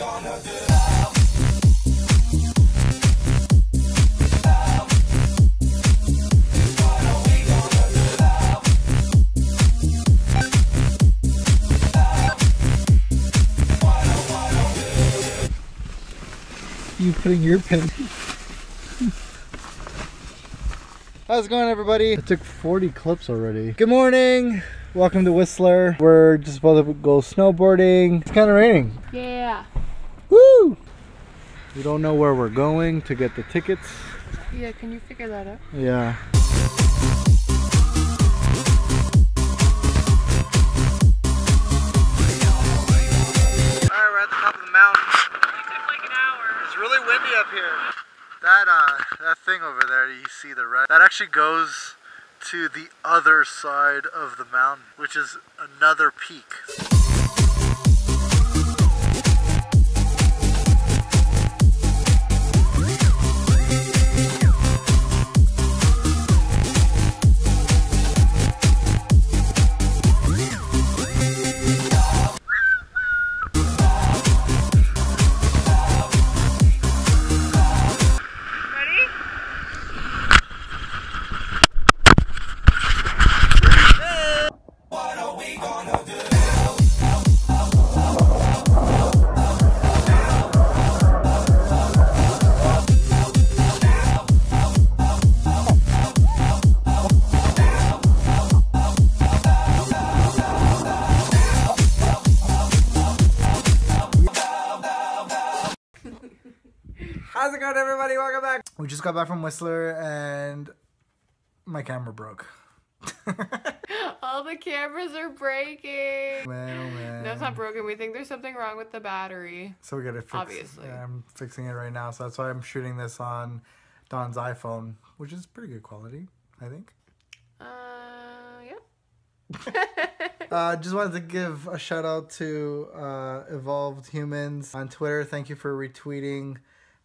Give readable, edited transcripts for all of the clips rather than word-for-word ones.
gonna do? You putting your pen. How's it going, everybody? It took 40 clips already. Good morning. Welcome to Whistler. We're just about to go snowboarding. It's kind of raining. Yeah. Woo! We don't know where we're going to get the tickets. Yeah, can you figure that out? Yeah. That thing over there, you see the red, that actually goes to the other side of the mountain, which is another peak. How's it going, everybody? Welcome back. We just got back from Whistler and my camera broke. All the cameras are breaking. Man. No, it's not broken. We think there's something wrong with the battery. So we gotta fix it. Obviously. Yeah, I'm fixing it right now. So that's why I'm shooting this on Don's iPhone, which is pretty good quality, I think. Just wanted to give a shout out to Evolved Humans on Twitter. Thank you for retweeting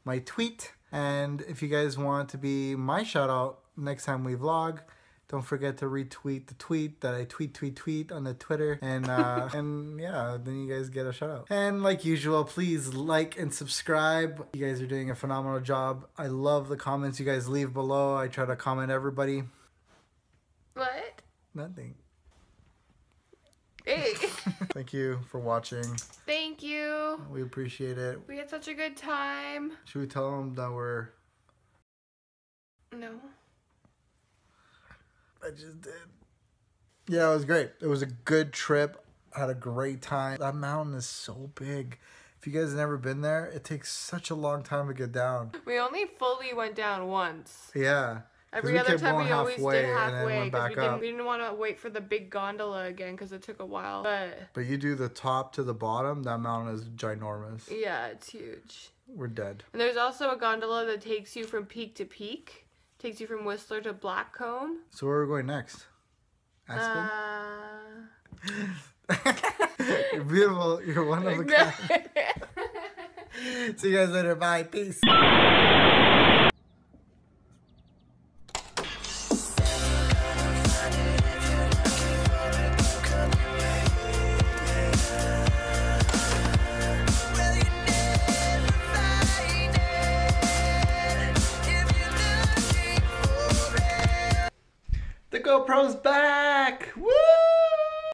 my tweet, and if you guys want to be my shout out next time we vlog, don't forget to retweet the tweet that I tweet on the Twitter, and and yeah, then you guys get a shout out. And like usual, please like and subscribe. You guys are doing a phenomenal job. I love the comments you guys leave below. I try to comment everybody. What? Nothing. Hey. Thank you for watching. Thank you. We appreciate it. We had such a good time. Should we tell them that we're... No. I just did. Yeah, it was great. It was a good trip. I had a great time. That mountain is so big. If you guys have never been there, it takes such a long time to get down. We only fully went down once. Yeah. Every other time we always did halfway because we didn't want to wait for the big gondola again because it took a while. But you do the top to the bottom, that mountain is ginormous. Yeah, it's huge. We're dead. And there's also a gondola that takes you from peak to peak. Takes you from Whistler to Blackcomb. So where are we going next? Aspen? You're beautiful. You're one of a kind. See you guys later. Bye. Peace. GoPro's back! Woo!